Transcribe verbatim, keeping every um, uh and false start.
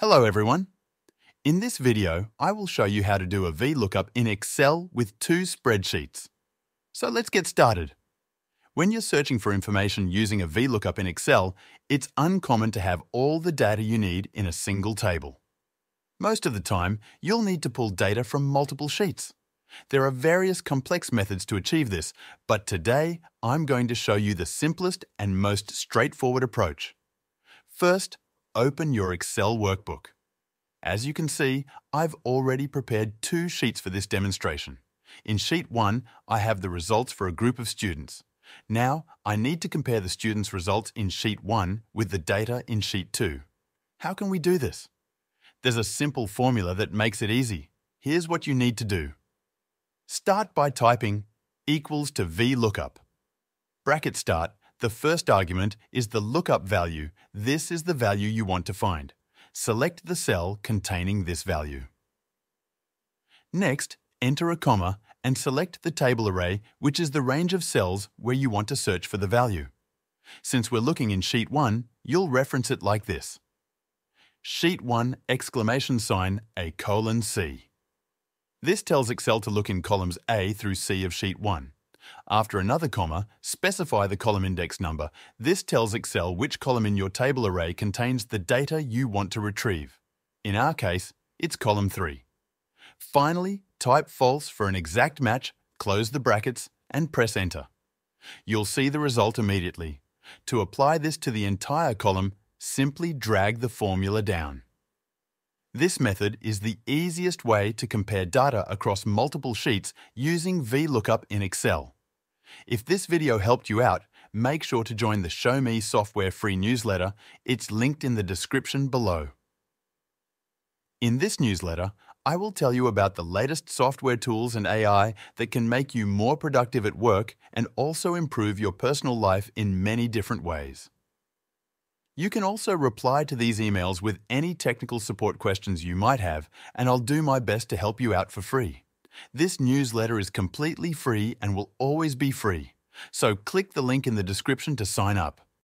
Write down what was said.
Hello everyone. In this video, I will show you how to do a VLOOKUP in Excel with two spreadsheets. So let's get started. When you're searching for information using a VLOOKUP in Excel, it's uncommon to have all the data you need in a single table. Most of the time, you'll need to pull data from multiple sheets. There are various complex methods to achieve this, but today I'm going to show you the simplest and most straightforward approach. First, open your Excel workbook. As you can see, I've already prepared two sheets for this demonstration. In sheet one, I have the results for a group of students. Now, I need to compare the students' results in sheet one with the data in sheet two. How can we do this? There's a simple formula that makes it easy. Here's what you need to do. Start by typing equals to VLOOKUP. Bracket start. The first argument is the lookup value. This is the value you want to find. Select the cell containing this value. Next, enter a comma and select the table array, which is the range of cells where you want to search for the value. Since we're looking in sheet one, you'll reference it like this. sheet one exclamation sign a colon C. This tells Excel to look in columns A through C of sheet one. After another comma, specify the column index number. This tells Excel which column in your table array contains the data you want to retrieve. In our case, it's column three. Finally, type false for an exact match, close the brackets, and press enter. You'll see the result immediately. To apply this to the entire column, simply drag the formula down. This method is the easiest way to compare data across multiple sheets using VLOOKUP in Excel. If this video helped you out, make sure to join the Show Me Software free newsletter. It's linked in the description below. In this newsletter, I will tell you about the latest software tools and A I that can make you more productive at work and also improve your personal life in many different ways. You can also reply to these emails with any technical support questions you might have, and I'll do my best to help you out for free. This newsletter is completely free and will always be free, so click the link in the description to sign up.